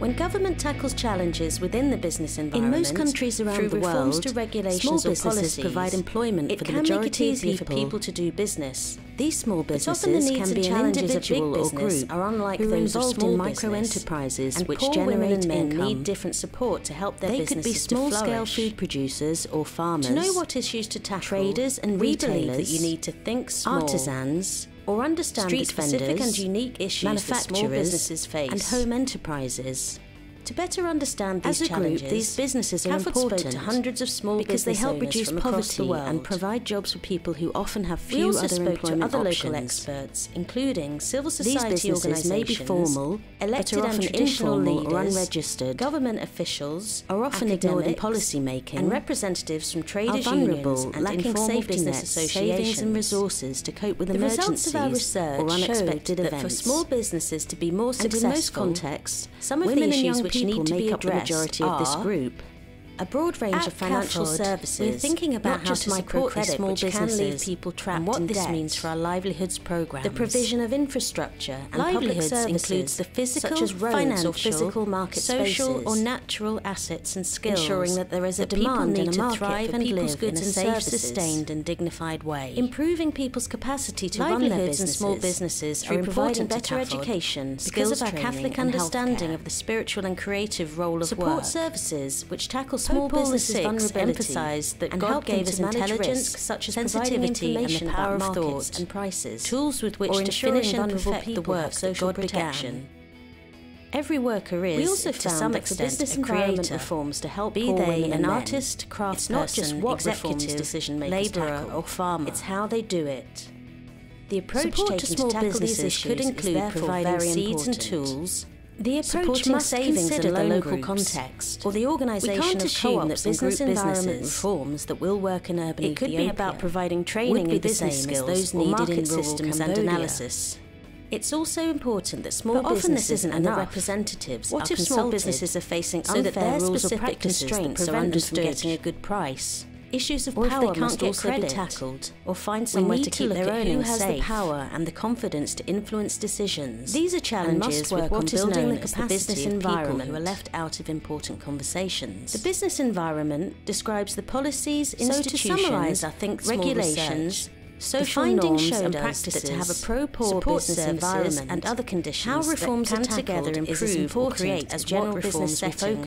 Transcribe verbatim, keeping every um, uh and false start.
When government tackles challenges within the business environment, in most countries around the world, to regulations small businesses or provide employment it for the majority of people. people to do business. These small businesses often the needs can be an individual or group are unlike who are those involved in micro enterprises, and which generate men income. Need different support to help their they businesses to flourish. They could be small-scale food producers or farmers. To know what issues to tackle, traders and retailers, that you need to think small. Artisans. Or understand Street the specific vendors, and unique issues that small businesses face, and home enterprises. To better understand these As a challenges, group, these businesses are Catholic important to hundreds of small because they help reduce poverty and provide jobs for people who often have few we also other spoke employment to other options. Local experts, including civil society these organizations, may be formal, elected but are often and traditional leaders, or unregistered. Government officials are often ignored in policy making, and representatives from traders are vulnerable, and lacking safety nets, savings, and resources to cope with the emergencies results of our research or unexpected events. That for small businesses to be more successful, and in most contexts, some of the issues which need to be addressed majority of this group. A broad range of financial services. We're thinking about how to support these small businesses can leave people trapped and what this means for our livelihoods programs. The provision of infrastructure and public services includes the physical, such as roads, financial, or physical market social spaces, or natural assets and skills, ensuring that there is a demand and a market thrive for people's goods and services, sustained and dignified way. Improving people's capacity to run their businesses and small businesses through providing better education, skills because of our Catholic understanding of the spiritual and creative role of work. Support services which tackle Small businesses vulnerability emphasized that and God gave us intelligence, risk, such as sensitivity and the power of thought and prices, tools with which to finish and perfect the work that God began. Every worker is, we also found to some extent, business a creator. Reforms to help be they an men. Artist, craftsperson, executive, decision maker, labourer, or farmer. It's how they do it. The approach taken to, to tackle these issues could include providing seeds important. and tools. The approach must savings and loan the local groups, context, or the organisation of co-ops and group businesses reforms that will work in urban Ethiopia. It could be about providing training and business skills, those needed in systems and analysis. It's also important that small but businesses and their representatives what are if consulted small businesses are facing so unfair that their rules or practices constraints that prevent them from getting a good price. Issues of or power if they can't get credit, be tackled, or find somewhere to, to keep their own who has safe. The power and the confidence to influence decisions. These are challenges with what is known as the business environment who are left out of important conversations. The business environment describes the policies, institutions, so to summarize, I think, regulations, research, social norms and practices that to have a pro-poor business environment and other conditions how reforms that can together improve or create as general business setting.